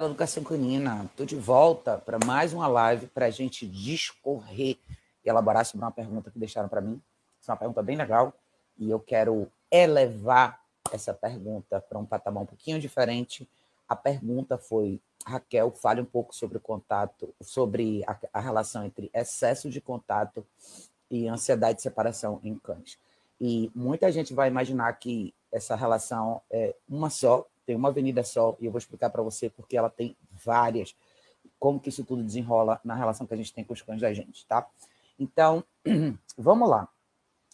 Educação Canina, estou de volta para mais uma live para a gente discorrer e elaborar sobre uma pergunta que deixaram para mim. Essa é uma pergunta bem legal e eu quero elevar essa pergunta para um patamar um pouquinho diferente. A pergunta foi, Raquel, fale um pouco sobre o contato, sobre a relação entre excesso de contato e ansiedade de separação em cães. E muita gente vai imaginar que essa relação é uma só, tem uma avenida só, e eu vou explicar para você porque ela tem várias, como que isso tudo desenrola na relação que a gente tem com os cães da gente, tá? Então, vamos lá.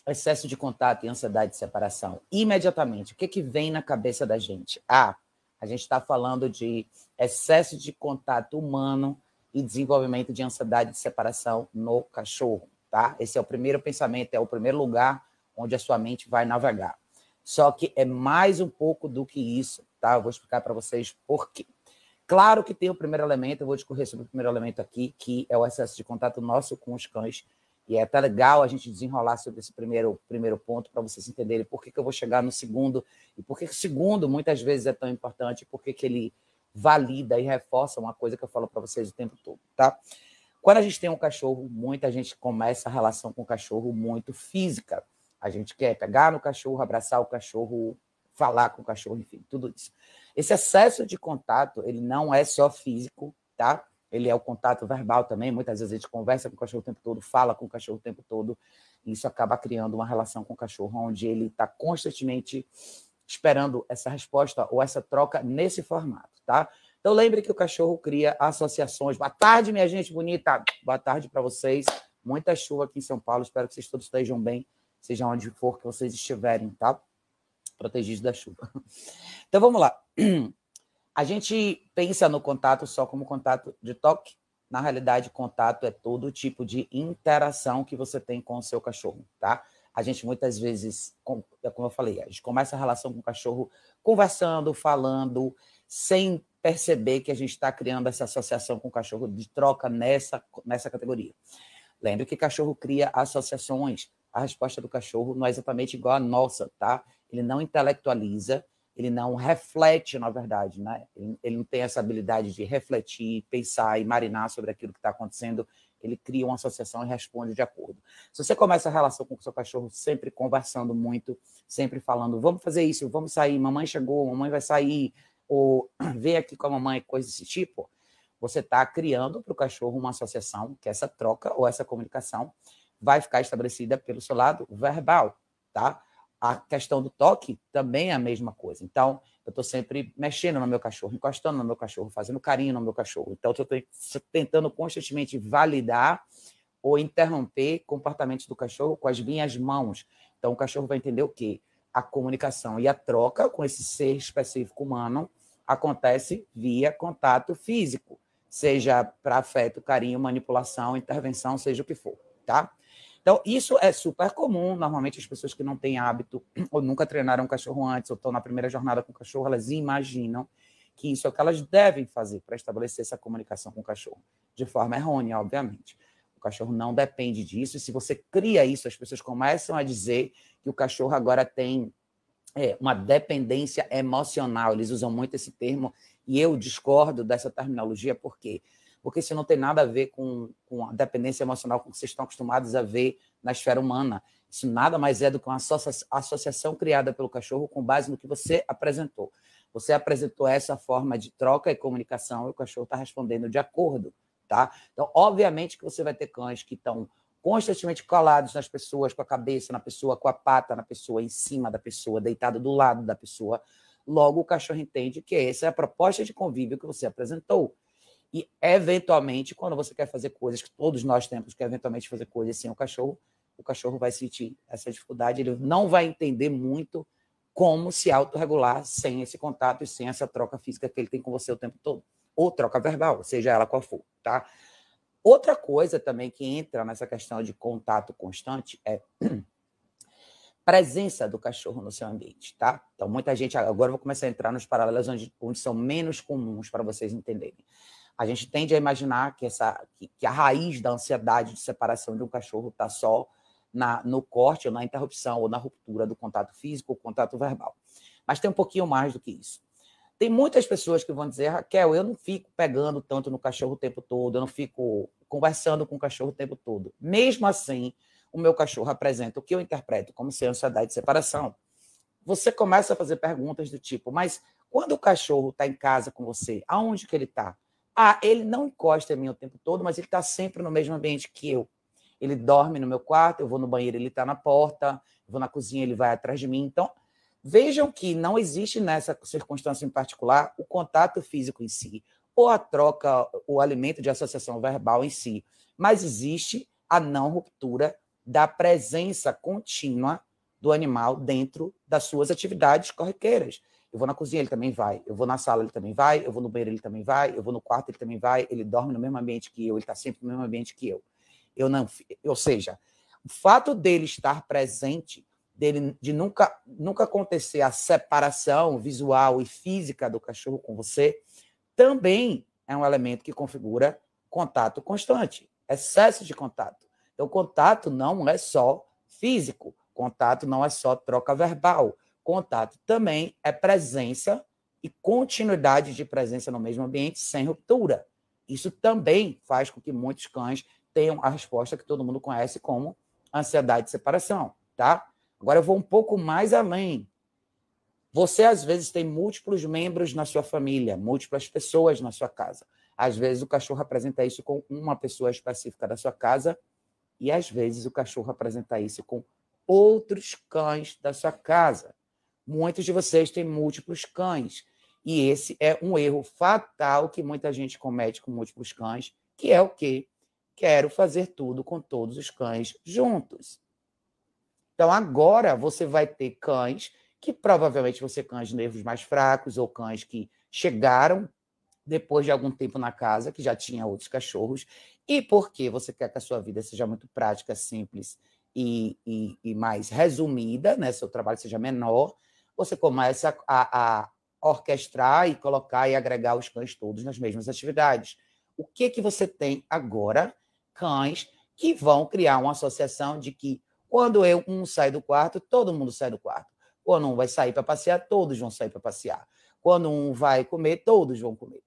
Excesso de contato e ansiedade de separação. Imediatamente, o que que vem na cabeça da gente? Ah, a gente está falando de excesso de contato humano e desenvolvimento de ansiedade de separação no cachorro, tá? Esse é o primeiro pensamento, é o primeiro lugar onde a sua mente vai navegar. Só que é mais um pouco do que isso, tá? Eu vou explicar para vocês por quê. Claro que tem o primeiro elemento, eu vou discorrer sobre o primeiro elemento aqui, que é o excesso de contato nosso com os cães. E é até legal a gente desenrolar sobre esse primeiro ponto para vocês entenderem por que que eu vou chegar no segundo e por que o segundo muitas vezes é tão importante, por que que ele valida e reforça uma coisa que eu falo para vocês o tempo todo, tá? Quando a gente tem um cachorro, muita gente começa a relação com o cachorro muito física. A gente quer pegar no cachorro, abraçar o cachorro, falar com o cachorro, enfim, tudo isso. Esse excesso de contato, ele não é só físico, tá? Ele é o contato verbal também. Muitas vezes a gente conversa com o cachorro o tempo todo, fala com o cachorro o tempo todo. E isso acaba criando uma relação com o cachorro, onde ele está constantemente esperando essa resposta ou essa troca nesse formato, tá? Então, lembre que o cachorro cria associações. Boa tarde, minha gente bonita. Boa tarde para vocês. Muita chuva aqui em São Paulo. Espero que vocês todos estejam bem, seja onde for que vocês estiverem, tá? Protegidos da chuva. Então, vamos lá. A gente pensa no contato só como contato de toque. Na realidade, contato é todo tipo de interação que você tem com o seu cachorro, tá? A gente muitas vezes, como eu falei, a gente começa a relação com o cachorro conversando, falando, sem perceber que a gente está criando essa associação com o cachorro de troca nessa categoria. Lembre que cachorro cria associações. A resposta do cachorro não é exatamente igual à nossa, tá? Ele não intelectualiza, ele não reflete, na verdade, né? Ele não tem essa habilidade de refletir, pensar e marinar sobre aquilo que está acontecendo. Ele cria uma associação e responde de acordo. Se você começa a relação com o seu cachorro sempre conversando muito, sempre falando, vamos fazer isso, vamos sair, mamãe chegou, mamãe vai sair, ou vem aqui com a mamãe, coisa desse tipo, você está criando para o cachorro uma associação, que essa troca ou essa comunicação vai ficar estabelecida pelo seu lado verbal, tá? A questão do toque também é a mesma coisa. Então, eu estou sempre mexendo no meu cachorro, encostando no meu cachorro, fazendo carinho no meu cachorro. Então, eu estou tentando constantemente validar ou interromper comportamentos do cachorro com as minhas mãos. Então, o cachorro vai entender o quê? A comunicação e a troca com esse ser específico humano acontece via contato físico, seja para afeto, carinho, manipulação, intervenção, seja o que for, tá? Então, isso é super comum. Normalmente, as pessoas que não têm hábito ou nunca treinaram um cachorro antes ou estão na primeira jornada com o cachorro, elas imaginam que isso é o que elas devem fazer para estabelecer essa comunicação com o cachorro. De forma errônea, obviamente. O cachorro não depende disso. E se você cria isso, as pessoas começam a dizer que o cachorro agora tem uma dependência emocional. Eles usam muito esse termo e eu discordo dessa terminologia porque... Porque isso não tem nada a ver com a dependência emocional com que vocês estão acostumados a ver na esfera humana. Isso nada mais é do que uma associação criada pelo cachorro com base no que você apresentou. Você apresentou essa forma de troca e comunicação e o cachorro está respondendo de acordo, tá? Então, obviamente que você vai ter cães que estão constantemente colados nas pessoas, com a cabeça na pessoa, com a pata na pessoa, em cima da pessoa, deitado do lado da pessoa. Logo, o cachorro entende que essa é a proposta de convívio que você apresentou. E, eventualmente, quando você quer fazer coisas, que todos nós temos que, eventualmente, fazer coisas sem o cachorro vai sentir essa dificuldade, ele não vai entender muito como se autorregular sem esse contato e sem essa troca física que ele tem com você o tempo todo, ou troca verbal, seja ela qual for, tá? Outra coisa também que entra nessa questão de contato constante é presença do cachorro no seu ambiente, tá? Então, muita gente... Agora eu vou começar a entrar nos paralelos onde são menos comuns para vocês entenderem. A gente tende a imaginar que a raiz da ansiedade de separação de um cachorro está só no corte, ou na interrupção, ou na ruptura do contato físico, ou contato verbal. Mas tem um pouquinho mais do que isso. Tem muitas pessoas que vão dizer, Raquel, eu não fico pegando tanto no cachorro o tempo todo, eu não fico conversando com o cachorro o tempo todo. Mesmo assim, o meu cachorro apresenta o que eu interpreto como ser ansiedade de separação. Você começa a fazer perguntas do tipo, mas quando o cachorro está em casa com você, aonde que ele está? Ah, ele não encosta em mim o tempo todo, mas ele está sempre no mesmo ambiente que eu. Ele dorme no meu quarto, eu vou no banheiro, ele está na porta, eu vou na cozinha, ele vai atrás de mim. Então, vejam que não existe nessa circunstância em particular o contato físico em si, ou a troca, o alimento de associação verbal em si, mas existe a não ruptura da presença contínua do animal dentro das suas atividades corriqueiras. Eu vou na cozinha, ele também vai. Eu vou na sala, ele também vai. Eu vou no banheiro, ele também vai. Eu vou no quarto, ele também vai. Ele dorme no mesmo ambiente que eu, ele está sempre no mesmo ambiente que eu. Ou seja, o fato dele estar presente, de nunca acontecer a separação visual e física do cachorro com você, também é um elemento que configura contato constante, excesso de contato. Então, contato não é só físico, contato não é só troca verbal, contato também é presença e continuidade de presença no mesmo ambiente sem ruptura. Isso também faz com que muitos cães tenham a resposta que todo mundo conhece como ansiedade de separação, tá? Agora eu vou um pouco mais além. Você, às vezes, tem múltiplos membros na sua família, múltiplas pessoas na sua casa. Às vezes, o cachorro apresenta isso com uma pessoa específica da sua casa e, às vezes, o cachorro apresenta isso com outros cães da sua casa. Muitos de vocês têm múltiplos cães e esse é um erro fatal que muita gente comete com múltiplos cães, que é o quê? Quero fazer tudo com todos os cães juntos. Então, agora você vai ter cães que provavelmente vão ser cães de nervos mais fracos ou cães que chegaram depois de algum tempo na casa, que já tinha outros cachorros. E porque você quer que a sua vida seja muito prática, simples e mais resumida, né? Seu trabalho seja menor, você começa a orquestrar e colocar e agregar os cães todos nas mesmas atividades. O que você tem agora? Cães que vão criar uma associação de que quando um sai do quarto, todo mundo sai do quarto. Quando um vai sair para passear, todos vão sair para passear. Quando um vai comer, todos vão comer.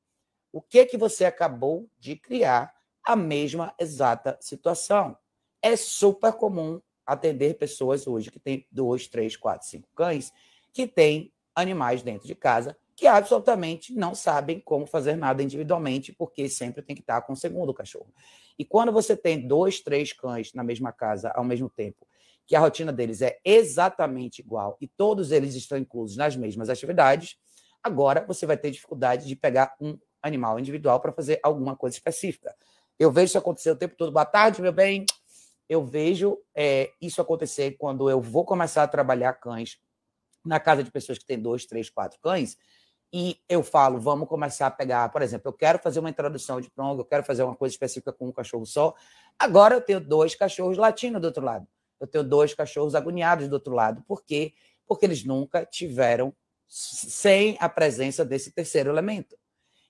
O que você acabou de criar? A mesma exata situação. É super comum atender pessoas hoje que têm 2, 3, 4, 5 cães, que têm animais dentro de casa que absolutamente não sabem como fazer nada individualmente, porque sempre tem que estar com o segundo cachorro. E quando você tem 2, 3 cães na mesma casa ao mesmo tempo, que a rotina deles é exatamente igual e todos eles estão inclusos nas mesmas atividades, agora você vai ter dificuldade de pegar um animal individual para fazer alguma coisa específica. Eu vejo isso acontecer o tempo todo. Boa tarde, meu bem. Eu vejo isso acontecer quando eu vou começar a trabalhar cães na casa de pessoas que têm 2, 3, 4 cães e eu falo, vamos começar a pegar, por exemplo, eu quero fazer uma introdução de pronga, eu quero fazer uma coisa específica com um cachorro só. Agora eu tenho 2 cachorros latinos do outro lado. Eu tenho 2 cachorros agoniados do outro lado. Por quê? Porque eles nunca tiveram sem a presença desse terceiro elemento.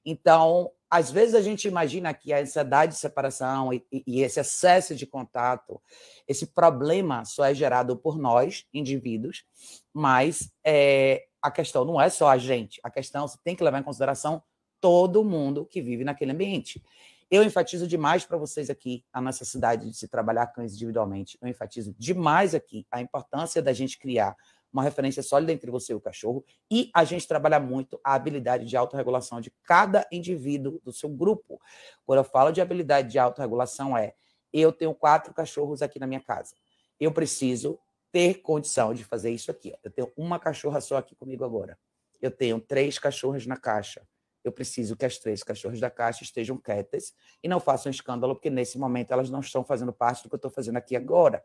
Então, às vezes a gente imagina que a ansiedade de separação e esse excesso de contato, esse problema só é gerado por nós, indivíduos, mas a questão não é só a gente. A questão, você tem que levar em consideração todo mundo que vive naquele ambiente. Eu enfatizo demais para vocês aqui a necessidade de se trabalhar cães individualmente. Eu enfatizo demais aqui a importância da gente criar uma referência sólida entre você e o cachorro e a gente trabalha muito a habilidade de autorregulação de cada indivíduo do seu grupo. Quando eu falo de habilidade de autorregulação eu tenho 4 cachorros aqui na minha casa. Eu preciso ter condição de fazer isso aqui. Eu tenho uma cachorra só aqui comigo agora. Eu tenho 3 cachorras na caixa. Eu preciso que as 3 cachorras da caixa estejam quietas e não façam escândalo, porque nesse momento elas não estão fazendo parte do que eu estou fazendo aqui agora.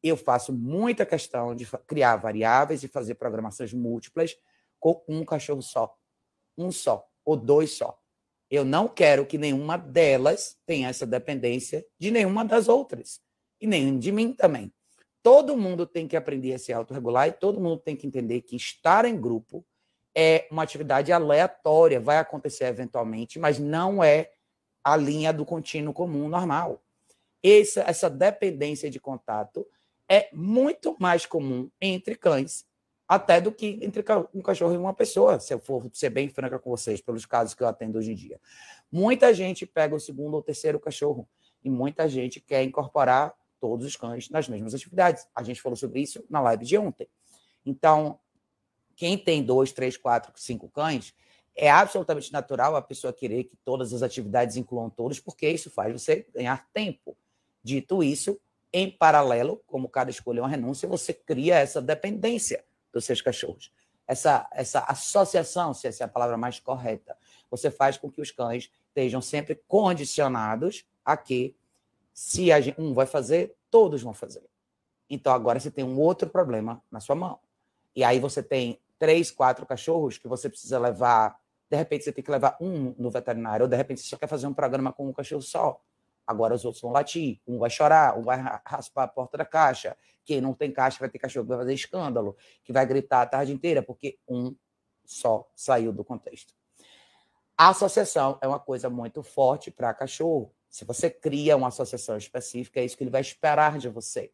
Eu faço muita questão de criar variáveis e fazer programações múltiplas com um cachorro só. Um só, ou 2 só. Eu não quero que nenhuma delas tenha essa dependência de nenhuma das outras. E nem de mim também. Todo mundo tem que aprender a se autorregular e todo mundo tem que entender que estar em grupo é uma atividade aleatória, vai acontecer eventualmente, mas não é a linha do contínuo comum normal. Essa dependência de contato é muito mais comum entre cães até do que entre um cachorro e uma pessoa, se eu for ser bem franca com vocês, pelos casos que eu atendo hoje em dia. Muita gente pega o segundo ou terceiro cachorro e muita gente quer incorporar todos os cães nas mesmas atividades. A gente falou sobre isso na live de ontem. Então, quem tem 2, 3, 4, 5 cães, é absolutamente natural a pessoa querer que todas as atividades incluam todos, porque isso faz você ganhar tempo. Dito isso, em paralelo, como cada escolha é uma renúncia, você cria essa dependência dos seus cachorros. Essa associação, se essa é a palavra mais correta, você faz com que os cães estejam sempre condicionados a que, se um vai fazer, todos vão fazer. Então, agora você tem um outro problema na sua mão. E aí você tem 3, 4 cachorros que você precisa levar. De repente, você tem que levar um no veterinário, ou de repente, você só quer fazer um programa com um cachorro só. Agora os outros vão latir, um vai chorar, um vai raspar a porta da caixa. Quem não tem caixa vai ter cachorro que vai fazer escândalo, que vai gritar a tarde inteira, porque um só saiu do contexto. A associação é uma coisa muito forte para cachorro. Se você cria uma associação específica, é isso que ele vai esperar de você.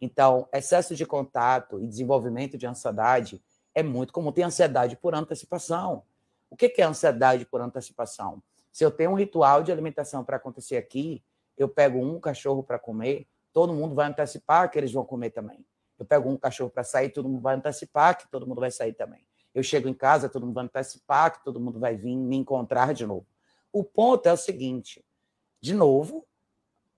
Então, excesso de contato e desenvolvimento de ansiedade é muito comum. Tem ansiedade por antecipação. O que é ansiedade por antecipação? Se eu tenho um ritual de alimentação para acontecer aqui, eu pego um cachorro para comer, todo mundo vai antecipar que eles vão comer também. Eu pego um cachorro para sair, todo mundo vai antecipar que todo mundo vai sair também. Eu chego em casa, todo mundo vai antecipar que todo mundo vai vir me encontrar de novo. O ponto é o seguinte, de novo,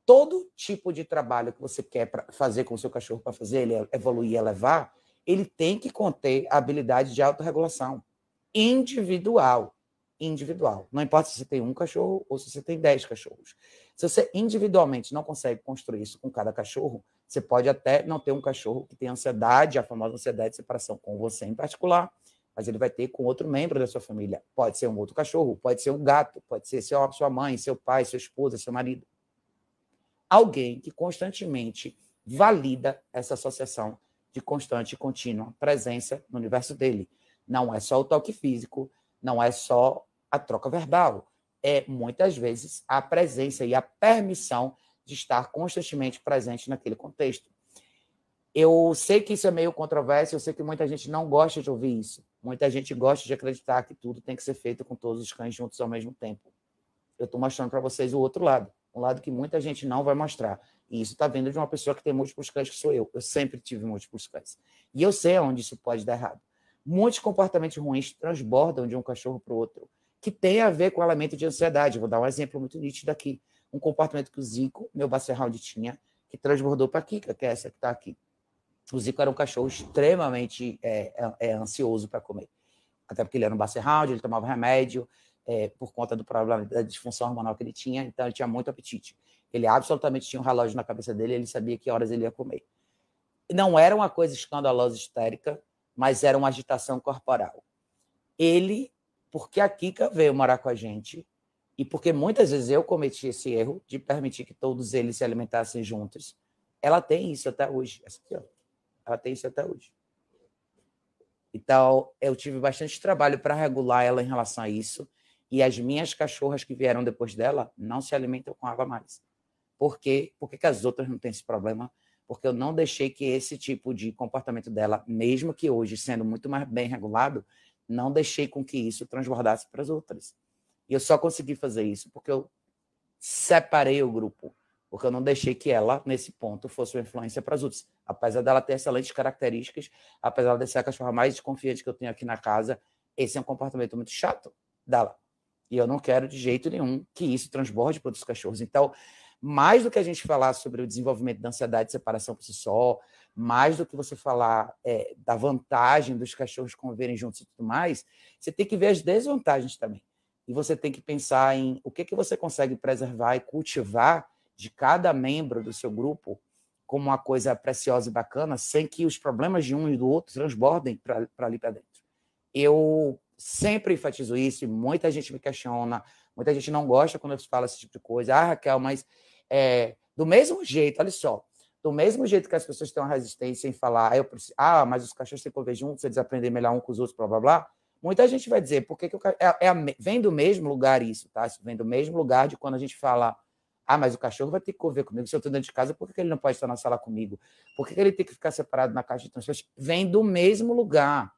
todo tipo de trabalho que você quer fazer com o seu cachorro para fazer ele evoluir, elevar, ele tem que conter a habilidade de autorregulação individual. Individual. Não importa se você tem um cachorro ou se você tem 10 cachorros. Se você individualmente não consegue construir isso com cada cachorro, você pode até não ter um cachorro que tem ansiedade, a famosa ansiedade de separação com você em particular, mas ele vai ter com outro membro da sua família. Pode ser um outro cachorro, pode ser um gato, pode ser sua mãe, seu pai, sua esposa, seu marido. Alguém que constantemente valida essa associação de constante e contínua presença no universo dele. Não é só o toque físico, não é só a troca verbal, é muitas vezes a presença e a permissão de estar constantemente presente naquele contexto. Eu sei que isso é meio controverso, eu sei que muita gente não gosta de ouvir isso, muita gente gosta de acreditar que tudo tem que ser feito com todos os cães juntos ao mesmo tempo. Eu estou mostrando para vocês o outro lado, um lado que muita gente não vai mostrar. E isso está vindo de uma pessoa que tem múltiplos cães, que sou eu. Eu sempre tive múltiplos cães. E eu sei onde isso pode dar errado. Muitos comportamentos ruins transbordam de um cachorro para o outro, que tem a ver com o elemento de ansiedade. Vou dar um exemplo muito nítido aqui. Um comportamento que o Zico, meu Basset Hound, tinha, que transbordou para a Kika, que é essa que está aqui. O Zico era um cachorro extremamente ansioso para comer. Até porque ele era um Basset Hound, ele tomava remédio por conta do problema da disfunção hormonal que ele tinha, então ele tinha muito apetite. Ele absolutamente tinha um relógio na cabeça dele, ele sabia que horas ele ia comer. Não era uma coisa escandalosa, histérica, mas era uma agitação corporal. Ele, porque a Kika veio morar com a gente, e porque muitas vezes eu cometi esse erro de permitir que todos eles se alimentassem juntos, ela tem isso até hoje. Essa aqui, ó. Ela tem isso até hoje. Então, eu tive bastante trabalho para regular ela em relação a isso, e as minhas cachorras que vieram depois dela não se alimentam com água mais. Por quê? Por que as outras não têm esse problema? Porque eu não deixei que esse tipo de comportamento dela, mesmo que hoje sendo muito mais bem regulado, não deixei com que isso transbordasse para as outras. E eu só consegui fazer isso porque eu separei o grupo, porque eu não deixei que ela, nesse ponto, fosse uma influência para as outras. Apesar dela ter excelentes características, apesar dela ser a cachorra mais desconfiante que eu tenho aqui na casa, esse é um comportamento muito chato dela. E eu não quero de jeito nenhum que isso transborde para outros cachorros. Então, mais do que a gente falar sobre o desenvolvimento da ansiedade de separação por si só, mais do que você falar da vantagem dos cachorros conviverem juntos e tudo mais, você tem que ver as desvantagens também. E você tem que pensar em o que você consegue preservar e cultivar de cada membro do seu grupo como uma coisa preciosa e bacana, sem que os problemas de um e do outro transbordem para ali para dentro. Eu sempre enfatizo isso e muita gente me questiona, muita gente não gosta quando eu falo esse tipo de coisa. Ah, Raquel, mas do mesmo jeito, olha só, do mesmo jeito que as pessoas têm uma resistência em falar mas os cachorros têm que conviver juntos, eles aprendem melhor um com os outros, blá, blá, blá. Muita gente vai dizer, por que vem do mesmo lugar isso, tá? Isso vem do mesmo lugar de quando a gente fala Ah, mas o cachorro vai ter que conviver comigo. Se eu estou dentro de casa, por que ele não pode estar na sala comigo? Por que ele tem que ficar separado na caixa de transporte? Vem do mesmo lugar.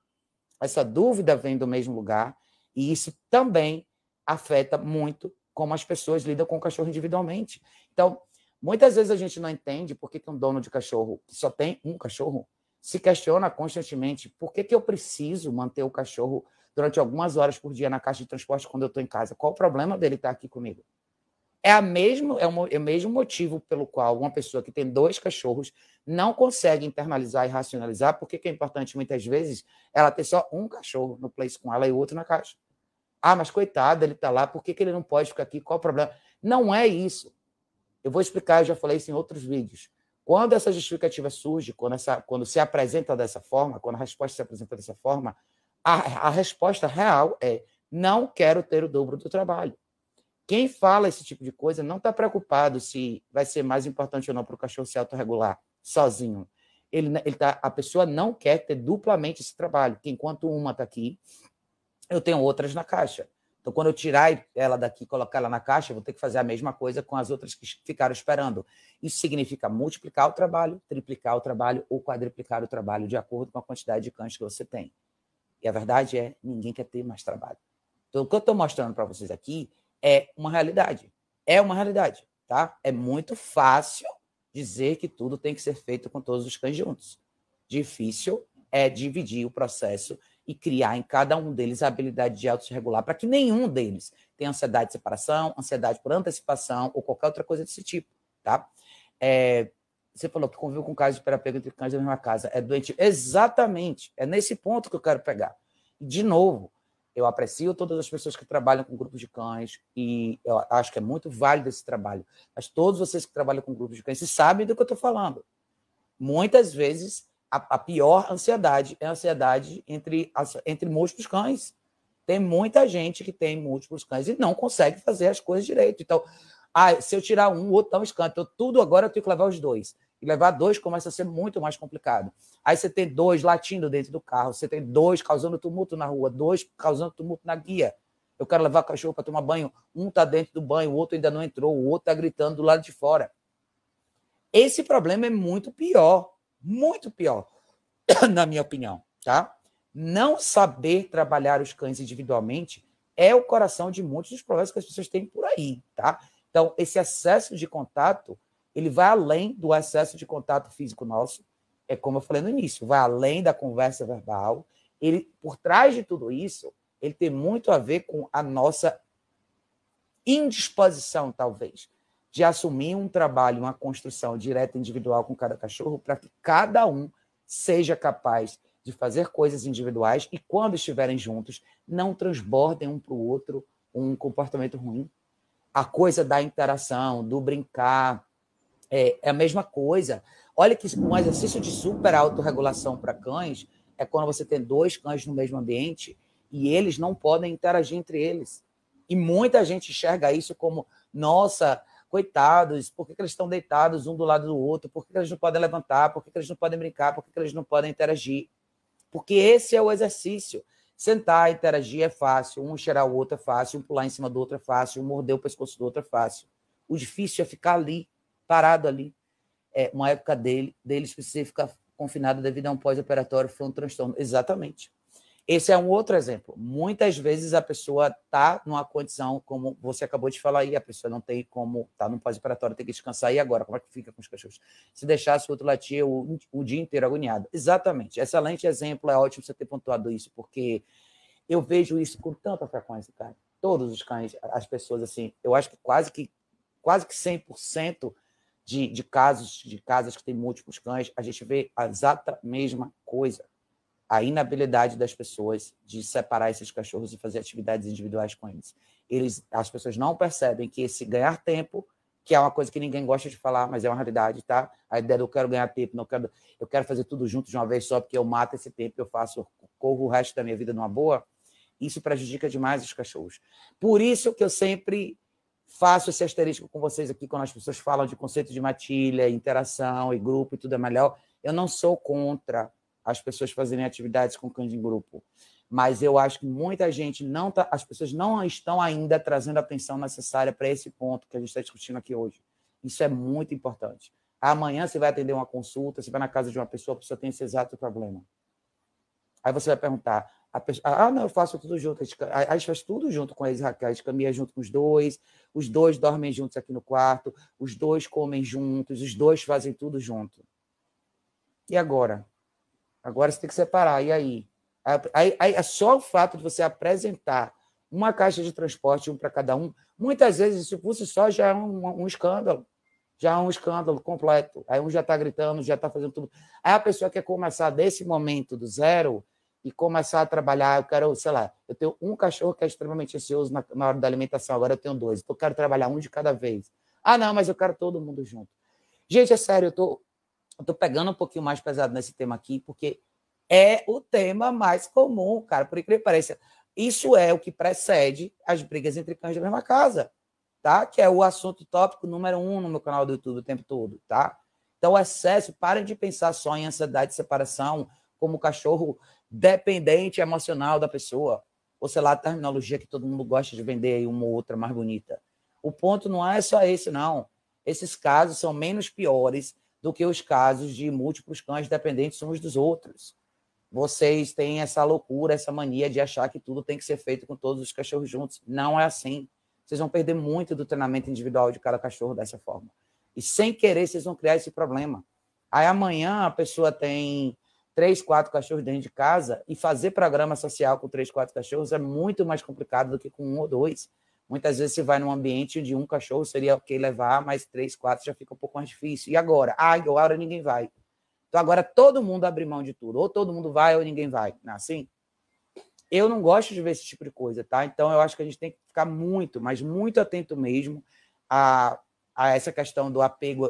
Essa dúvida vem do mesmo lugar. E isso também afeta muito como as pessoas lidam com o cachorro individualmente. Então, muitas vezes a gente não entende por que um dono de cachorro que só tem um cachorro se questiona constantemente por que eu preciso manter o cachorro durante algumas horas por dia na caixa de transporte quando eu estou em casa. Qual o problema dele estar aqui comigo? É o mesmo motivo pelo qual uma pessoa que tem dois cachorros não consegue internalizar e racionalizar porque que é importante, muitas vezes, ela ter só um cachorro no place com ela e o outro na caixa. Ah, mas coitado, ele está lá, por que ele não pode ficar aqui? Qual o problema? Não é isso. Eu vou explicar, eu já falei isso em outros vídeos. Quando essa justificativa surge, quando se apresenta dessa forma, quando a resposta se apresenta dessa forma, a resposta real é: não quero ter o dobro do trabalho. Quem fala esse tipo de coisa não está preocupado se vai ser mais importante ou não para o cachorro se autorregular sozinho. A pessoa não quer ter duplamente esse trabalho, que enquanto uma está aqui, eu tenho outras na caixa. Então, quando eu tirar ela daqui e colocar ela na caixa, eu vou ter que fazer a mesma coisa com as outras que ficaram esperando. Isso significa multiplicar o trabalho, triplicar o trabalho ou quadriplicar o trabalho de acordo com a quantidade de cães que você tem. E a verdade é, ninguém quer ter mais trabalho. Então, o que eu estou mostrando para vocês aqui é uma realidade. É uma realidade, tá? É muito fácil dizer que tudo tem que ser feito com todos os cães juntos. Difícil é dividir o processo e criar em cada um deles a habilidade de auto-regular para que nenhum deles tenha ansiedade de separação, ansiedade por antecipação ou qualquer outra coisa desse tipo, tá? Você falou que conviveu com casos de hiperapego entre cães da mesma casa. É doente. Exatamente. É nesse ponto que eu quero pegar. De novo, eu aprecio todas as pessoas que trabalham com grupos de cães e eu acho que é muito válido esse trabalho. Mas todos vocês que trabalham com grupos de cães sabem do que eu estou falando. Muitas vezes, a pior ansiedade é a ansiedade entre múltiplos cães. Tem muita gente que tem múltiplos cães e não consegue fazer as coisas direito. Então, se eu tirar um, o outro está um escanto. Tudo agora eu tenho que levar os dois. E levar dois começa a ser muito mais complicado. Aí você tem dois latindo dentro do carro, você tem dois causando tumulto na rua, dois causando tumulto na guia. Eu quero levar o cachorro para tomar banho, um está dentro do banho, o outro ainda não entrou, o outro está gritando do lado de fora. Esse problema é muito pior, na minha opinião, tá? Não saber trabalhar os cães individualmente é o coração de muitos dos problemas que as pessoas têm por aí, tá? Então, esse excesso de contato, ele vai além do excesso de contato físico nosso, é como eu falei no início, vai além da conversa verbal. Ele, por trás de tudo isso, ele tem muito a ver com a nossa indisposição, talvez, de assumir um trabalho, uma construção direta individual com cada cachorro para que cada um seja capaz de fazer coisas individuais e, quando estiverem juntos, não transbordem um para o outro um comportamento ruim. A coisa da interação, do brincar, é a mesma coisa. Olha que um exercício de super autorregulação para cães é quando você tem dois cães no mesmo ambiente e eles não podem interagir entre eles. E muita gente enxerga isso como, nossa, coitados, por que eles estão deitados um do lado do outro? Por que eles não podem levantar? Por que eles não podem brincar? Por que eles não podem interagir? Porque esse é o exercício. Sentar, interagir é fácil, um cheirar o outro é fácil, um pular em cima do outro é fácil, um morder o pescoço do outro é fácil. O difícil é ficar ali, parado ali. É uma época deles precisa ficar confinado devido a um pós-operatório, foi um transtorno. Exatamente. Esse é um outro exemplo. Muitas vezes a pessoa está numa condição, como você acabou de falar aí, a pessoa não tem como, está no pós-operatório, tem que descansar. E agora, como é que fica com os cachorros? Se deixasse o outro latir o dia inteiro agoniado. Exatamente. Excelente exemplo, é ótimo você ter pontuado isso, porque eu vejo isso com tanta frequência, cara. Todos os cães, as pessoas, assim, eu acho que quase que 100% de casos, de casas que tem múltiplos cães, a gente vê a exata mesma coisa. A inabilidade das pessoas de separar esses cachorros e fazer atividades individuais com eles. As pessoas não percebem que esse ganhar tempo, que é uma coisa que ninguém gosta de falar, mas é uma realidade, tá? A ideia do eu quero ganhar tempo, eu quero fazer tudo junto de uma vez só, porque eu mato esse tempo, corro o resto da minha vida numa boa, isso prejudica demais os cachorros. Por isso que eu sempre faço esse asterisco com vocês aqui, quando as pessoas falam de conceito de matilha, interação e grupo e tudo é melhor, eu não sou contra as pessoas fazerem atividades com cães em grupo. mas eu acho que muita gente não tá, as pessoas não estão ainda trazendo a atenção necessária para esse ponto que a gente está discutindo aqui hoje. Isso é muito importante. Amanhã você vai atender uma consulta, você vai na casa de uma pessoa, a pessoa tem esse exato problema. Aí você vai perguntar, a pessoa, ah, não, eu faço tudo junto. A gente faz tudo junto com eles, Raquel. A gente caminha junto com os dois dormem juntos aqui no quarto, os dois comem juntos, os dois fazem tudo junto. E agora? Agora você tem que separar, e aí? Aí é só o fato de você apresentar uma caixa de transporte, um para cada um, muitas vezes isso por si só já é um escândalo. Já é um escândalo completo. Aí um já está gritando, já está fazendo tudo. Aí a pessoa quer começar desse momento do zero e começar a trabalhar. Eu quero, sei lá, eu tenho um cachorro que é extremamente ansioso na hora da alimentação, agora eu tenho dois. Então eu quero trabalhar um de cada vez. Ah, não, mas eu quero todo mundo junto. Gente, é sério, eu tô pegando um pouquinho mais pesado nesse tema aqui, porque é o tema mais comum, cara, por incrível que pareça. Isso é o que precede as brigas entre cães da mesma casa. Tá? Que é o assunto tópico número 1 no meu canal do YouTube o tempo todo, tá? Então, o excesso, parem de pensar só em ansiedade de separação como cachorro dependente emocional da pessoa, ou sei lá, a terminologia que todo mundo gosta de vender aí, uma ou outra mais bonita. O ponto não é só esse, não. Esses casos são menos piores do que os casos de múltiplos cães dependentes uns dos outros. Vocês têm essa loucura, essa mania de achar que tudo tem que ser feito com todos os cachorros juntos. Não é assim. Vocês vão perder muito do treinamento individual de cada cachorro dessa forma. E sem querer, vocês vão criar esse problema. Aí amanhã a pessoa tem 3, 4 cachorros dentro de casa e fazer programa social com 3, 4 cachorros é muito mais complicado do que com 1 ou 2. Muitas vezes você vai num ambiente de um cachorro, seria ok levar, mas 3, 4 já fica um pouco mais difícil. E agora? Ah, agora ninguém vai. Então agora todo mundo abre mão de tudo. Ou todo mundo vai ou ninguém vai. Não é assim? Eu não gosto de ver esse tipo de coisa, tá? Então, eu acho que a gente tem que ficar muito, mas muito atento mesmo a essa questão do apego,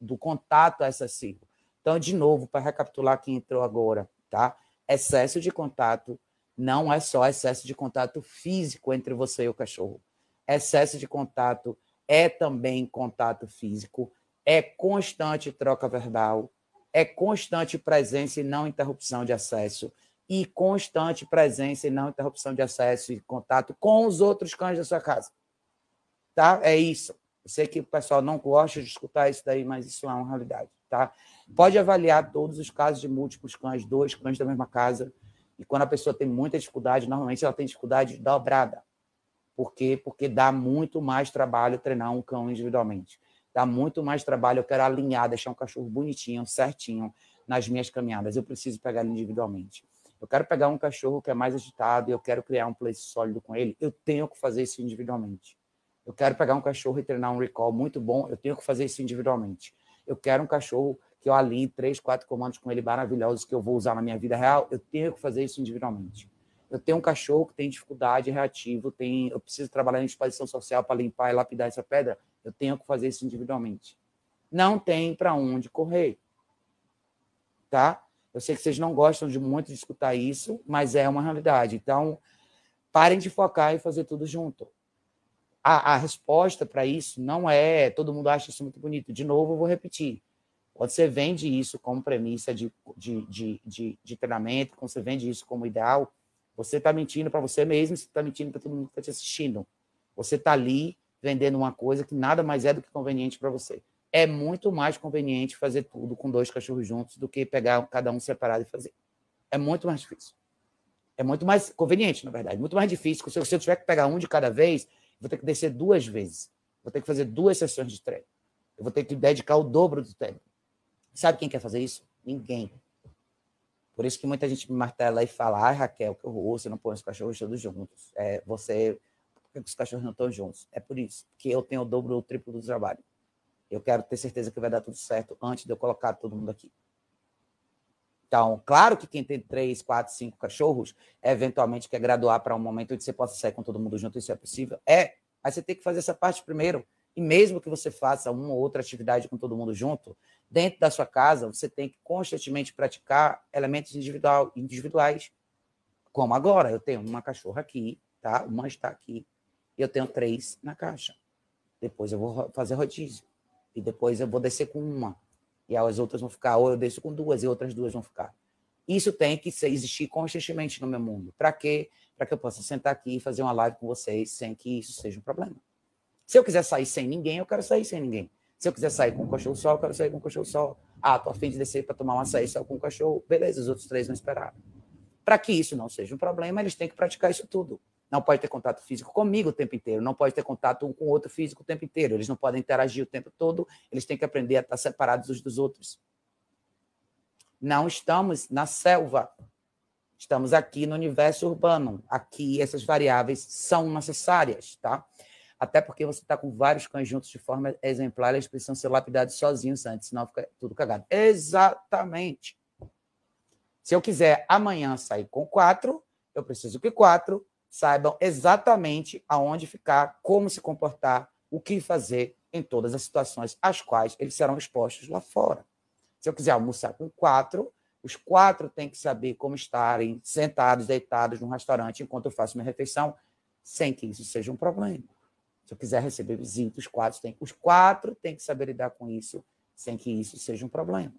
do contato excessivo. Então, de novo, para recapitular quem entrou agora, tá? Excesso de contato não é só excesso de contato físico entre você e o cachorro. Excesso de contato é também contato físico, é constante troca verbal, é constante presença e não interrupção de acesso, e constante presença e não interrupção de acesso e contato com os outros cães da sua casa. Tá? É isso. Eu sei que o pessoal não gosta de escutar isso daí, mas isso é uma realidade. Tá? Pode avaliar todos os casos de múltiplos cães, 2 cães da mesma casa, e quando a pessoa tem muita dificuldade, normalmente ela tem dificuldade dobrada. Por quê? Porque dá muito mais trabalho treinar um cão individualmente. Dá muito mais trabalho, eu quero alinhar, deixar um cachorro bonitinho, certinho, nas minhas caminhadas. Eu preciso pegar ele individualmente. Eu quero pegar um cachorro que é mais agitado e eu quero criar um place sólido com ele, eu tenho que fazer isso individualmente. Eu quero pegar um cachorro e treinar um recall muito bom, eu tenho que fazer isso individualmente. Eu quero um cachorro que eu alinhe 3, 4 comandos com ele maravilhosos que eu vou usar na minha vida real, eu tenho que fazer isso individualmente. Eu tenho um cachorro que tem dificuldade, reativo, eu preciso trabalhar em exposição social para limpar e lapidar essa pedra, eu tenho que fazer isso individualmente. Não tem para onde correr. Tá? Eu sei que vocês não gostam muito de escutar isso, mas é uma realidade. Então, parem de focar e fazer tudo junto. A resposta para isso não é... Todo mundo acha isso muito bonito. De novo, eu vou repetir. Quando você vende isso como premissa de treinamento, quando você vende isso como ideal, você está mentindo para você mesmo, você está mentindo para todo mundo que está te assistindo. Você está ali vendendo uma coisa que nada mais é do que conveniente para você. É muito mais conveniente fazer tudo com 2 cachorros juntos do que pegar cada um separado e fazer. É muito mais difícil. É muito mais conveniente, na verdade. Muito mais difícil. Porque se eu tiver que pegar um de cada vez, vou ter que descer 2 vezes. Vou ter que fazer 2 sessões de treino. Eu vou ter que dedicar o dobro do tempo. Sabe quem quer fazer isso? Ninguém. Por isso que muita gente me martela e fala, ai, Raquel, que horror, você não põe os cachorros todos juntos. Por que os cachorros não estão juntos? É por isso. Porque eu tenho o dobro ou o triplo do trabalho. Eu quero ter certeza que vai dar tudo certo antes de eu colocar todo mundo aqui. Então, claro que quem tem 3, 4, 5 cachorros, eventualmente quer graduar para um momento onde você possa sair com todo mundo junto, isso é possível? É, mas você tem que fazer essa parte primeiro. E mesmo que você faça uma ou outra atividade com todo mundo junto, dentro da sua casa, você tem que constantemente praticar elementos individuais. Como agora, eu tenho uma cachorra aqui, tá? Uma está aqui, e eu tenho 3 na caixa. Depois eu vou fazer rodízio. E depois eu vou descer com uma. E as outras vão ficar, ou eu desço com 2 e outras 2 vão ficar. Isso tem que existir constantemente no meu mundo. Para quê? Para que eu possa sentar aqui e fazer uma live com vocês sem que isso seja um problema. Se eu quiser sair sem ninguém, eu quero sair sem ninguém. Se eu quiser sair com o cachorro só, eu quero sair com o cachorro só. Ah, tô a fim de descer para tomar um açaí só com o cachorro. Beleza, os outros três não esperaram. Para que isso não seja um problema, eles têm que praticar isso tudo. Não pode ter contato físico comigo o tempo inteiro, não pode ter contato um com o outro físico o tempo inteiro, eles não podem interagir o tempo todo, eles têm que aprender a estar separados uns dos outros. Não estamos na selva, estamos aqui no universo urbano, aqui essas variáveis são necessárias, tá? Até porque você está com vários cães juntos de forma exemplar, eles precisam ser lapidados sozinhos antes, senão fica tudo cagado. Exatamente. Se eu quiser amanhã sair com 4, eu preciso que 4 saibam exatamente aonde ficar, como se comportar, o que fazer em todas as situações às quais eles serão expostos lá fora. Se eu quiser almoçar com 4, os 4 têm que saber como estarem sentados, deitados num restaurante enquanto eu faço minha refeição, sem que isso seja um problema. Se eu quiser receber visitas, os quatro têm que saber lidar com isso, sem que isso seja um problema.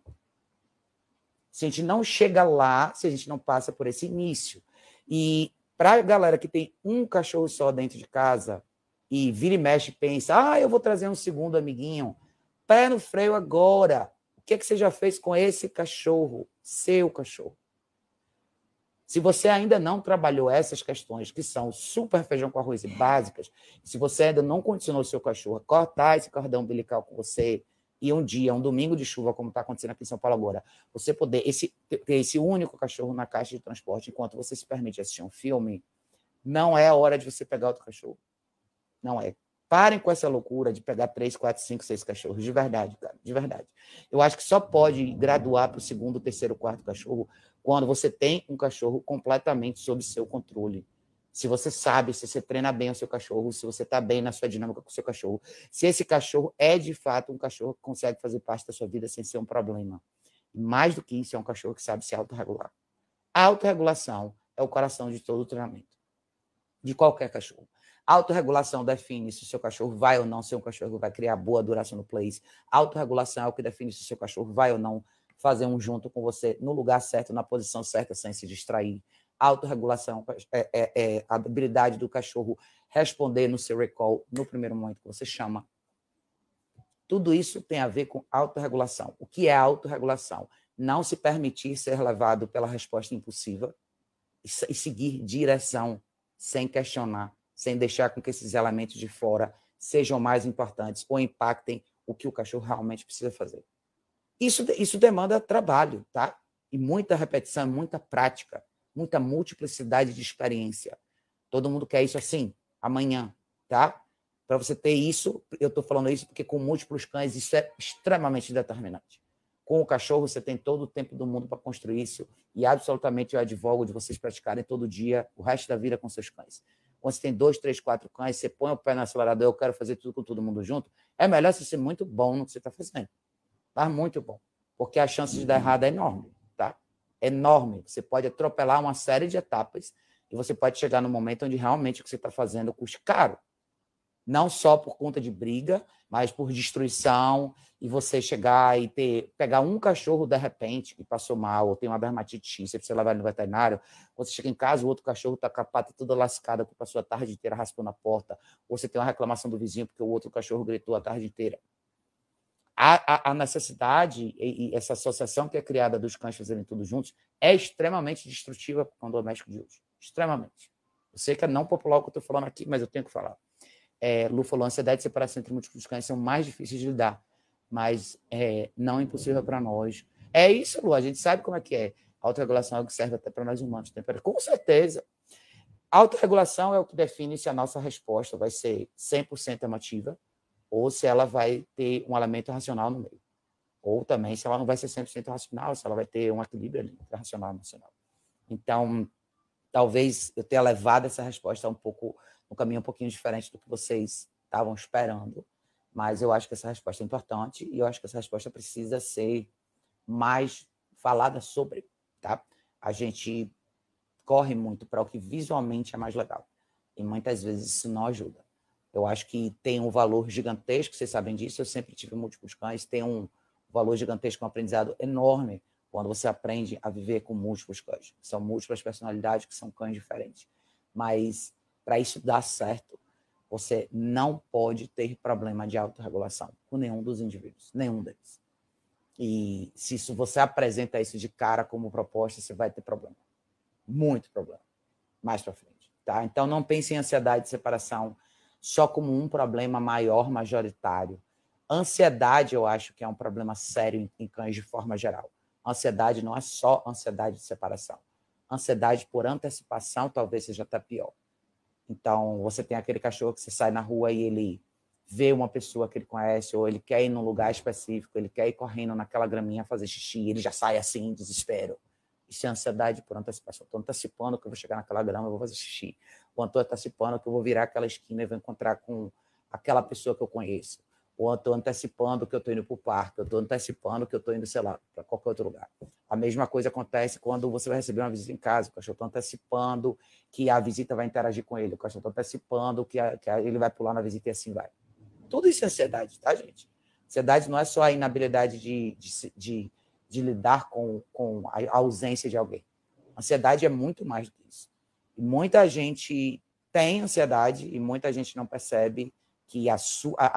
Se a gente não chega lá, se a gente não passa por esse início. E para a galera que tem um cachorro só dentro de casa e vira e mexe e pensa, ah, eu vou trazer um segundo amiguinho, pé no freio agora. O que é que você já fez com esse cachorro, seu cachorro? Se você ainda não trabalhou essas questões, que são super feijão com arroz e básicas, se você ainda não condicionou o seu cachorro a cortar esse cordão umbilical com você, e um dia, um domingo de chuva, como está acontecendo aqui em São Paulo agora, você poder ter esse único cachorro na caixa de transporte enquanto você se permite assistir um filme, não é a hora de você pegar outro cachorro. Não é. Parem com essa loucura de pegar 3, 4, 5, 6 cachorros, de verdade, cara, de verdade. Eu acho que só pode graduar para o 2º, 3º, 4º cachorro quando você tem um cachorro completamente sob seu controle. Se você sabe, se você treina bem o seu cachorro, se você está bem na sua dinâmica com o seu cachorro, se esse cachorro é, de fato, um cachorro que consegue fazer parte da sua vida sem ser um problema. E mais do que isso, é um cachorro que sabe se autorregular. A autorregulação é o coração de todo o treinamento, de qualquer cachorro. Autorregulação define se o seu cachorro vai ou não ser um cachorro que vai criar boa duração no place. Autorregulação é o que define se o seu cachorro vai ou não fazer um junto com você no lugar certo, na posição certa, sem se distrair. Autorregulação é a habilidade do cachorro responder no seu recall no primeiro momento que você chama. Tudo isso tem a ver com autorregulação. O que é autorregulação? Não se permitir ser levado pela resposta impulsiva e seguir direção sem questionar, sem deixar com que esses elementos de fora sejam mais importantes ou impactem o que o cachorro realmente precisa fazer. Isso demanda trabalho, tá? E muita repetição, muita prática, muita multiplicidade de experiência. Todo mundo quer isso assim, amanhã, tá? Para você ter isso, eu estou falando isso porque com múltiplos cães isso é extremamente determinante. Com o cachorro você tem todo o tempo do mundo para construir isso e absolutamente eu advogo de vocês praticarem todo dia, o resto da vida com seus cães. Quando você tem 2, 3, 4 cães, você põe o pé no acelerador, eu quero fazer tudo com todo mundo junto, é melhor você ser muito bom no que você está fazendo. Tá muito bom, porque a chance de dar errado é enorme, tá? Enorme. Você pode atropelar uma série de etapas e você pode chegar no momento onde realmente o que você está fazendo custa caro. Não só por conta de briga, mas por destruição e você chegar e pegar um cachorro de repente que passou mal ou tem uma dermatite X, você precisa levar ele no veterinário, você chega em casa, o outro cachorro está com a pata toda lascada, que passou a tarde inteira raspando a porta, ou você tem uma reclamação do vizinho porque o outro cachorro gritou a tarde inteira. A necessidade e essa associação que é criada dos cães fazerem tudo juntos é extremamente destrutiva para o cão doméstico de hoje. Extremamente. Eu sei que é não popular o que eu estou falando aqui, mas eu tenho que falar. Lu falou, a ansiedade e separação entre múltiplos cães são mais difíceis de lidar, mas não é impossível para nós. É isso, Lu, a gente sabe como é que é. A autorregulação é o que serve até para nós humanos. Com certeza. A autorregulação é o que define se a nossa resposta vai ser 100% emotiva ou se ela vai ter um elemento racional no meio. Ou também se ela não vai ser 100% racional, se ela vai ter um equilíbrio ali, entre racional e emocional. Então, talvez eu tenha levado essa resposta um caminho um pouquinho diferente do que vocês estavam esperando, mas eu acho que essa resposta é importante e eu acho que essa resposta precisa ser mais falada sobre, tá? A gente corre muito para o que visualmente é mais legal e muitas vezes isso não ajuda. Eu acho que tem um valor gigantesco, vocês sabem disso, eu sempre tive múltiplos cães, tem um valor gigantesco, um aprendizado enorme, Quando você aprende a viver com múltiplos cães. São múltiplas personalidades que são cães diferentes. Mas para isso dar certo, você não pode ter problema de autorregulação com nenhum dos indivíduos, nenhum deles. E se isso, você apresenta isso de cara como proposta, você vai ter problema. Muito problema. Mais para frente. Tá? Então, não pense em ansiedade de separação só como um problema maior, majoritário. Ansiedade, eu acho que é um problema sério em cães de forma geral. Ansiedade não é só ansiedade de separação. Ansiedade por antecipação talvez seja até pior. Então, você tem aquele cachorro que você sai na rua e ele vê uma pessoa que ele conhece, ou ele quer ir num lugar específico, ele quer ir correndo naquela graminha fazer xixi, ele já sai assim, em desespero. Isso é ansiedade por antecipação. Estou antecipando que eu vou chegar naquela grama, eu vou fazer xixi. Ou estou antecipando que eu vou virar aquela esquina e vou encontrar com aquela pessoa que eu conheço. Ou estou antecipando que eu estou indo para o parque, eu estou antecipando que eu estou indo, sei lá, para qualquer outro lugar. A mesma coisa acontece quando você vai receber uma visita em casa, o cachorro está antecipando que a visita vai interagir com ele, o cachorro está antecipando que ele vai pular na visita e assim vai. Tudo isso é ansiedade, tá, gente? Ansiedade não é só a inabilidade de lidar com a ausência de alguém. Ansiedade é muito mais do que isso. E muita gente tem ansiedade e muita gente não percebe que a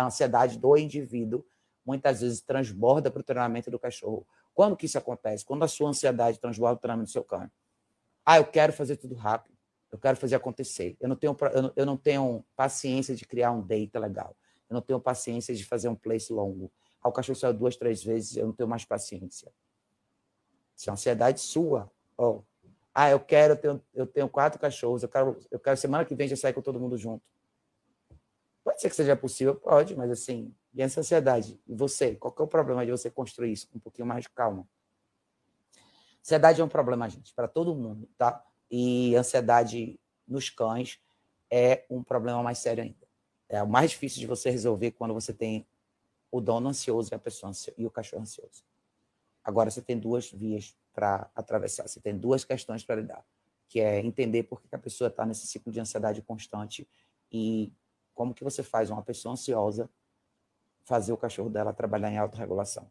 ansiedade do indivíduo muitas vezes transborda para o treinamento do cachorro. Quando que isso acontece? Quando a sua ansiedade transborda o treinamento do seu cão. Ah, eu quero fazer tudo rápido, eu quero fazer acontecer, eu não tenho paciência de criar um date legal, eu não tenho paciência de fazer um place longo. Ah, o cachorro saiu 2, 3 vezes, eu não tenho mais paciência. Isso é ansiedade sua. Oh. Ah, eu tenho 4 cachorros, eu quero semana que vem já sair com todo mundo junto. Pode ser que seja possível, pode, mas assim, e essa ansiedade? E você? Qual que é o problema de você construir isso com um pouquinho mais de calma? Ansiedade é um problema, gente, para todo mundo, tá? E ansiedade nos cães é um problema mais sério ainda. É o mais difícil de você resolver quando você tem o dono ansioso e a pessoa ansiosa, e o cachorro ansioso. Agora, você tem 2 vias para atravessar, você tem 2 questões para lidar, que é entender por que a pessoa está nesse ciclo de ansiedade constante e como que você faz uma pessoa ansiosa fazer o cachorro dela trabalhar em autorregulação.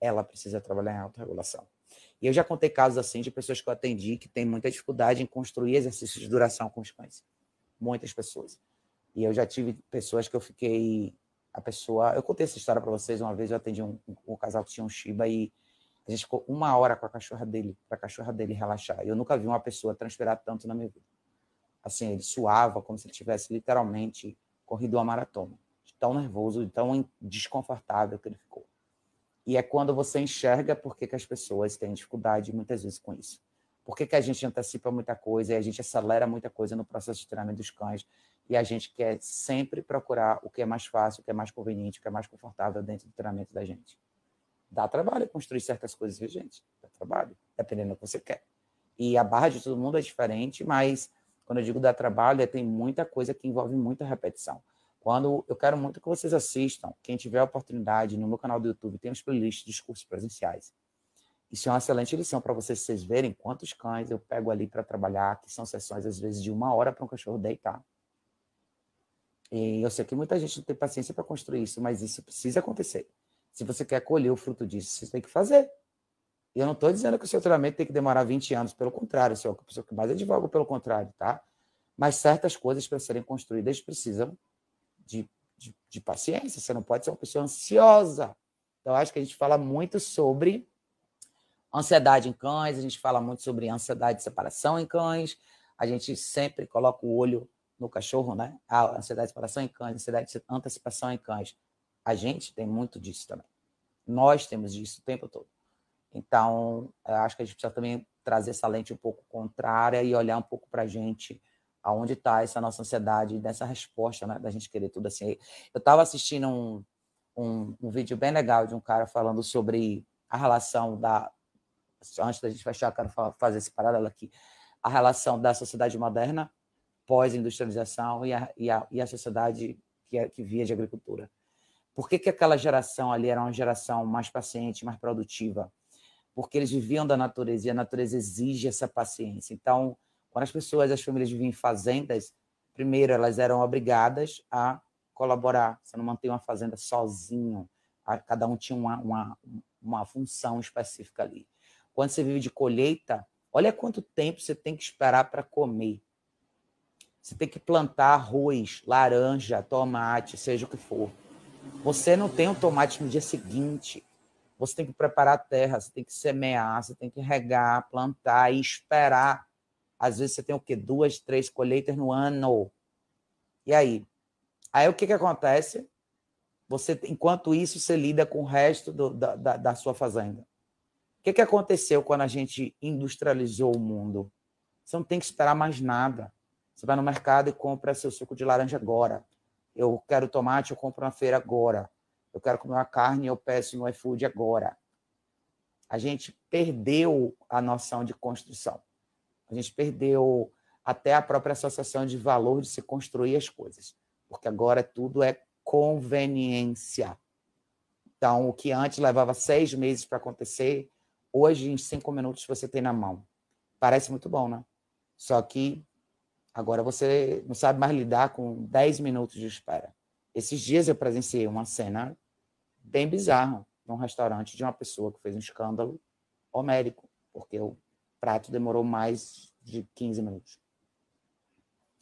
Ela precisa trabalhar em autorregulação. E eu já contei casos assim de pessoas que eu atendi que têm muita dificuldade em construir exercícios de duração com os cães. Muitas pessoas. E eu já tive pessoas que eu fiquei... A pessoa... Eu contei essa história para vocês uma vez, eu atendi um casal que tinha um Shiba e a gente ficou 1 hora com a cachorra dele, para a cachorra dele relaxar. E eu nunca vi uma pessoa transpirar tanto na minha vida. Assim, ele suava como se ele tivesse literalmente... corrido uma maratona, de tão nervoso, de tão desconfortável que ele ficou. E é quando você enxerga por que as pessoas têm dificuldade muitas vezes com isso. Por que a gente antecipa muita coisa e a gente acelera muita coisa no processo de treinamento dos cães e a gente quer sempre procurar o que é mais fácil, o que é mais conveniente, o que é mais confortável dentro do treinamento da gente. Dá trabalho construir certas coisas, viu, gente? Dá trabalho, dependendo do que você quer. E a barra de todo mundo é diferente, mas... Quando eu digo dar trabalho, tem muita coisa que envolve muita repetição. Quando eu quero muito que vocês assistam, quem tiver a oportunidade, no meu canal do YouTube, tem os playlists dos cursos presenciais. Isso é uma excelente lição para vocês verem quantos cães eu pego ali para trabalhar, que são sessões, às vezes, de 1 hora para um cachorro deitar. E eu sei que muita gente não tem paciência para construir isso, mas isso precisa acontecer. Se você quer colher o fruto disso, você tem que fazer. E eu não estou dizendo que o seu treinamento tem que demorar 20 anos, pelo contrário, sou a pessoa que mais advoga pelo contrário, tá? Mas certas coisas para serem construídas precisam de paciência, você não pode ser uma pessoa ansiosa. Então, acho que a gente fala muito sobre ansiedade em cães, a gente fala muito sobre ansiedade de separação em cães, a gente sempre coloca o olho no cachorro, né? A ansiedade de separação em cães, ansiedade de antecipação em cães. A gente tem muito disso também. Nós temos disso o tempo todo. Então, eu acho que a gente precisa também trazer essa lente um pouco contrária e olhar um pouco para a gente aonde está essa nossa ansiedade, dessa resposta, né, da gente querer tudo assim. Eu estava assistindo um vídeo bem legal de um cara falando sobre a relação da... Antes da gente fechar, eu quero fazer esse paralelo aqui. A relação da sociedade moderna, pós-industrialização e a sociedade que via de agricultura. Por que aquela geração ali era uma geração mais paciente, mais produtiva? Porque eles viviam da natureza, e a natureza exige essa paciência. Então, quando as famílias viviam em fazendas, primeiro, elas eram obrigadas a colaborar. Você não mantém uma fazenda sozinho. Cada um tinha uma função específica ali. Quando você vive de colheita, olha quanto tempo você tem que esperar para comer. Você tem que plantar arroz, laranja, tomate, seja o que for. Você não tem um tomate no dia seguinte. Você tem que preparar a terra, você tem que semear, você tem que regar, plantar e esperar. Às vezes você tem o quê? 2, 3 colheitas no ano. E aí? Aí o que acontece? Você, enquanto isso, você lida com o resto da sua fazenda. O que aconteceu quando a gente industrializou o mundo? Você não tem que esperar mais nada. Você vai no mercado e compra seu suco de laranja agora. Eu quero tomate, eu compro na feira agora. Eu quero comer uma carne, eu peço no iFood agora. A gente perdeu a noção de construção. A gente perdeu até a própria associação de valor de se construir as coisas. Porque agora tudo é conveniência. Então, o que antes levava 6 meses para acontecer, hoje, em 5 minutos, você tem na mão. Parece muito bom, né? Só que agora você não sabe mais lidar com 10 minutos de espera. Esses dias eu presenciei uma cena bem bizarra num restaurante de uma pessoa que fez um escândalo homérico, porque o prato demorou mais de 15 minutos.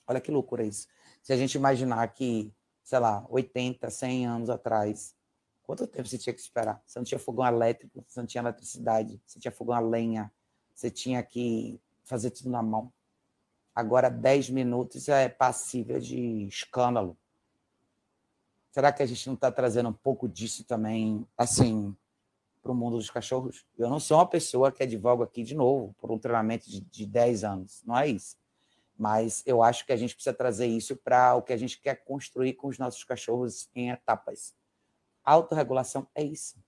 Olha que loucura isso. Se a gente imaginar que, sei lá, 80, 100 anos atrás, quanto tempo você tinha que esperar? Você não tinha fogão elétrico, você não tinha eletricidade, você tinha fogão a lenha, você tinha que fazer tudo na mão. Agora, 10 minutos é passível de escândalo. Será que a gente não está trazendo um pouco disso também, assim, para o mundo dos cachorros? Eu não sou uma pessoa que advoga aqui, de novo, por um treinamento de 10 anos. Não é isso. Mas eu acho que a gente precisa trazer isso para o que a gente quer construir com os nossos cachorros em etapas. Autorregulação é isso.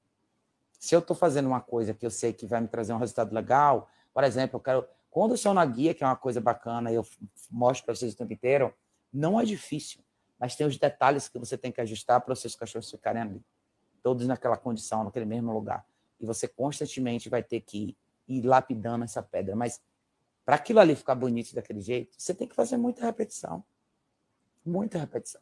Se eu estou fazendo uma coisa que eu sei que vai me trazer um resultado legal, por exemplo, eu quero condução na guia, que é uma coisa bacana, eu mostro para vocês o tempo inteiro, não é difícil. Mas tem os detalhes que você tem que ajustar para os seus cachorros ficarem ali, todos naquela condição, naquele mesmo lugar. E você constantemente vai ter que ir lapidando essa pedra. Mas para aquilo ali ficar bonito daquele jeito, você tem que fazer muita repetição. Muita repetição.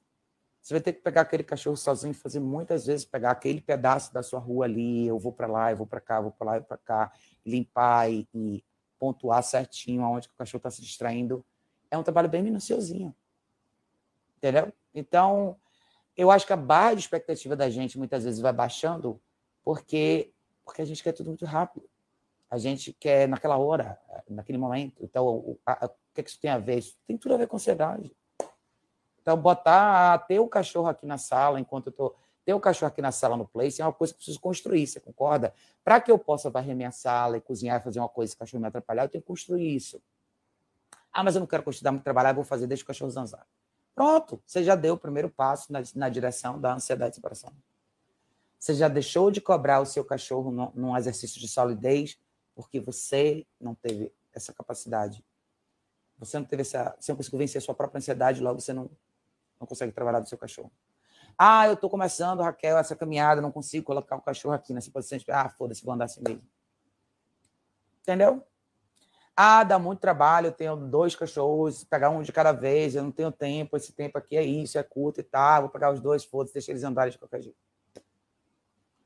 Você vai ter que pegar aquele cachorro sozinho e fazer muitas vezes, pegar aquele pedaço da sua rua ali, eu vou para lá, eu vou para cá, eu vou para lá, eu vou para cá, limpar e pontuar certinho aonde que o cachorro está se distraindo. É um trabalho bem minuciosinho. Entendeu? Então, eu acho que a barra de expectativa da gente muitas vezes vai baixando porque a gente quer tudo muito rápido. A gente quer naquela hora, naquele momento. Então, o que é que isso tem a ver? Isso tem tudo a ver com ansiedade. Então, ter o cachorro aqui na sala, enquanto eu tô... Ter o cachorro aqui na sala no place é uma coisa que eu preciso construir, você concorda? Para que eu possa varrer minha sala e cozinhar e fazer uma coisa e o cachorro me atrapalhar, eu tenho que construir isso. Ah, mas eu não quero dar muito trabalho, eu vou fazer desde o cachorro zanzar. Pronto, você já deu o primeiro passo na direção da ansiedade de separação. Você já deixou de cobrar o seu cachorro num exercício de solidez porque você não teve essa capacidade. Você não conseguiu vencer a sua própria ansiedade, logo você não consegue trabalhar do seu cachorro. Ah, eu estou começando, Raquel, essa caminhada, não consigo colocar o cachorro aqui nessa posição. Ah, foda-se, vou andar assim mesmo. Entendeu? Ah, dá muito trabalho, eu tenho 2 cachorros, pegar um de cada vez, eu não tenho tempo, esse tempo aqui é isso, é curto e tal, vou pegar os 2, foda-se, deixa eles andarem de qualquer jeito.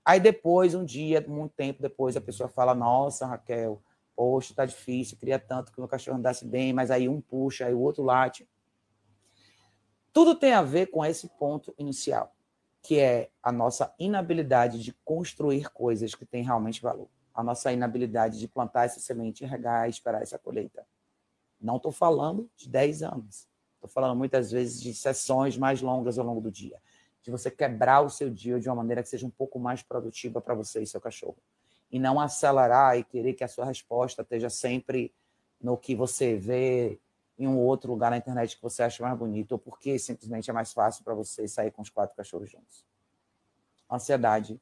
Aí depois, um dia, muito tempo depois, a pessoa fala, nossa, Raquel, poxa, tá difícil, queria tanto que o meu cachorro andasse bem, mas aí um puxa, aí o outro late. Tudo tem a ver com esse ponto inicial, que é a nossa inabilidade de construir coisas que têm realmente valor. A nossa inabilidade de plantar essa semente, regar e esperar essa colheita. Não estou falando de 10 anos. Estou falando muitas vezes de sessões mais longas ao longo do dia. De você quebrar o seu dia de uma maneira que seja um pouco mais produtiva para você e seu cachorro. E não acelerar e querer que a sua resposta esteja sempre no que você vê em um outro lugar na internet que você acha mais bonito, ou porque simplesmente é mais fácil para você sair com os 4 cachorros juntos. Ansiedade.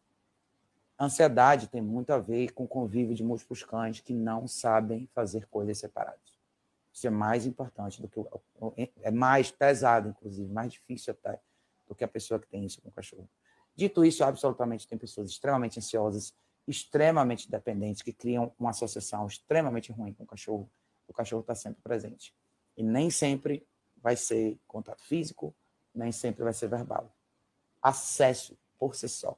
Ansiedade tem muito a ver com o convívio de múltiplos cães que não sabem fazer coisas separadas. Isso é mais importante do que... É mais pesado, inclusive, mais difícil até do que a pessoa que tem isso com o cachorro. Dito isso, absolutamente tem pessoas extremamente ansiosas, extremamente dependentes, que criam uma associação extremamente ruim com o cachorro. O cachorro está sempre presente. E nem sempre vai ser contato físico, nem sempre vai ser verbal. Acesso, por si só.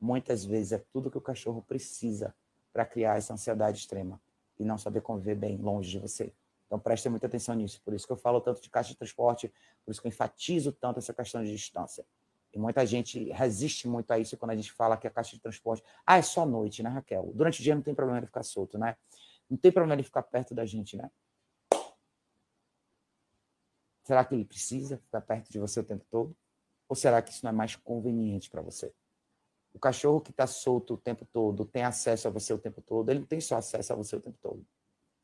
Muitas vezes é tudo que o cachorro precisa para criar essa ansiedade extrema e não saber conviver bem longe de você. Então, prestem muita atenção nisso. Por isso que eu falo tanto de caixa de transporte, por isso que eu enfatizo tanto essa questão de distância. E muita gente resiste muito a isso quando a gente fala que a caixa de transporte... Ah, é só à noite, né, Raquel? Durante o dia não tem problema ele ficar solto, né? Não tem problema ele ficar perto da gente, né? Será que ele precisa ficar perto de você o tempo todo? Ou será que isso não é mais conveniente para você? O cachorro que está solto o tempo todo, tem acesso a você o tempo todo, ele não tem só acesso a você o tempo todo.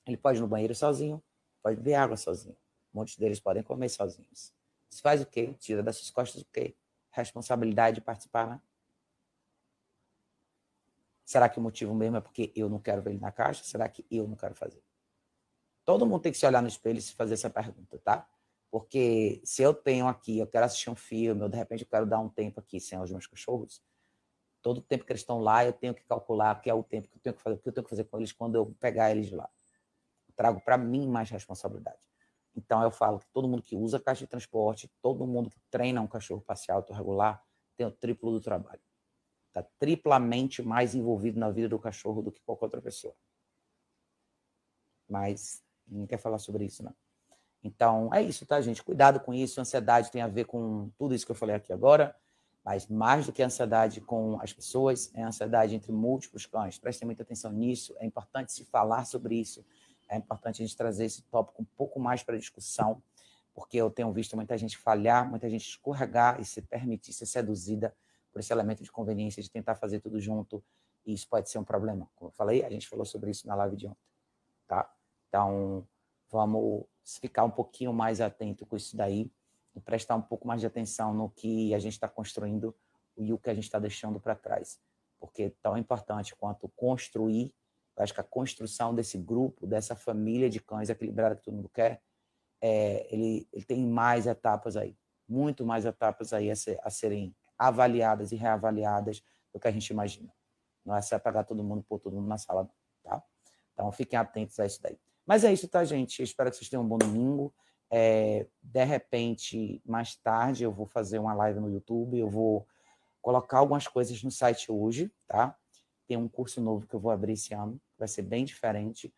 Ele pode ir no banheiro sozinho, pode beber água sozinho. Muitos deles podem comer sozinhos. Isso faz o quê? Tira das suas costas o quê? Responsabilidade de participar, né? Será que o motivo mesmo é porque eu não quero ver ele na caixa? Será que eu não quero fazer? Todo mundo tem que se olhar no espelho e se fazer essa pergunta, tá? Porque se eu tenho aqui, eu quero assistir um filme, ou de repente eu quero dar um tempo aqui sem os meus cachorros, todo o tempo que eles estão lá, eu tenho que calcular que é o tempo que eu tenho que fazer, o que eu tenho que fazer com eles quando eu pegar eles de lá. Eu trago para mim mais responsabilidade. Então, eu falo que todo mundo que usa caixa de transporte, todo mundo que treina um cachorro parcial autorregular, tem o triplo do trabalho. Está triplamente mais envolvido na vida do cachorro do que qualquer outra pessoa. Mas ninguém quer falar sobre isso, não. Então, é isso, tá, gente? Cuidado com isso. A ansiedade tem a ver com tudo isso que eu falei aqui agora, mas mais do que a ansiedade com as pessoas, é a ansiedade entre múltiplos cães. Prestem muita atenção nisso. É importante se falar sobre isso. É importante a gente trazer esse tópico um pouco mais para discussão, porque eu tenho visto muita gente falhar, muita gente escorregar e se permitir ser seduzida por esse elemento de conveniência, de tentar fazer tudo junto. E isso pode ser um problema. Como eu falei, a gente falou sobre isso na live de ontem, tá? Então, vamos ficar um pouquinho mais atento com isso daí e prestar um pouco mais de atenção no que a gente está construindo e o que a gente está deixando para trás. Porque tão importante quanto construir, eu acho que a construção desse grupo, dessa família de cães equilibrada que todo mundo quer, ele tem mais etapas aí, muito mais etapas aí a serem avaliadas e reavaliadas do que a gente imagina. Não é só pegar todo mundo, pôr todo mundo na sala, tá? Então, fiquem atentos a isso daí. Mas é isso, tá, gente? Eu espero que vocês tenham um bom domingo. De repente, mais tarde, eu vou fazer uma live no YouTube, eu vou colocar algumas coisas no site hoje, tá? Tem um curso novo que eu vou abrir esse ano, vai ser bem diferente,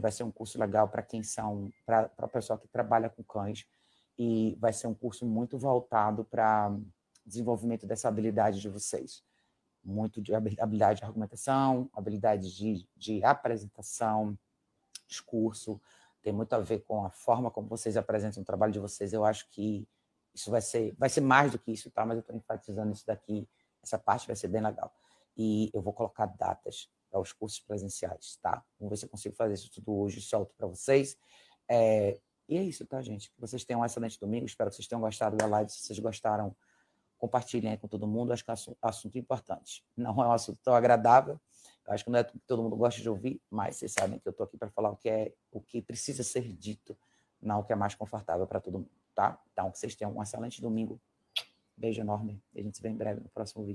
vai ser um curso legal para quem são, para o pessoal que trabalha com cães, e vai ser um curso muito voltado para desenvolvimento dessa habilidade de vocês. Muito de habilidade de argumentação, habilidade de apresentação, discurso, tem muito a ver com a forma como vocês apresentam o trabalho de vocês. Eu acho que isso vai ser mais do que isso, tá? Mas eu estou enfatizando isso daqui, essa parte vai ser bem legal. E eu vou colocar datas para os cursos presenciais, tá? Vamos ver se eu consigo fazer isso tudo hoje, solto para vocês. E é isso, tá, gente? Que vocês tenham um excelente domingo, espero que vocês tenham gostado da live. Se vocês gostaram, compartilhem aí com todo mundo, acho que é um assunto importante. Não é um assunto tão agradável, eu acho que não é tudo que todo mundo gosta de ouvir, mas vocês sabem que eu estou aqui para falar o que precisa ser dito, não o que é mais confortável para todo mundo, tá? Então, que vocês tenham um excelente domingo. Beijo enorme, e a gente se vê em breve no próximo vídeo.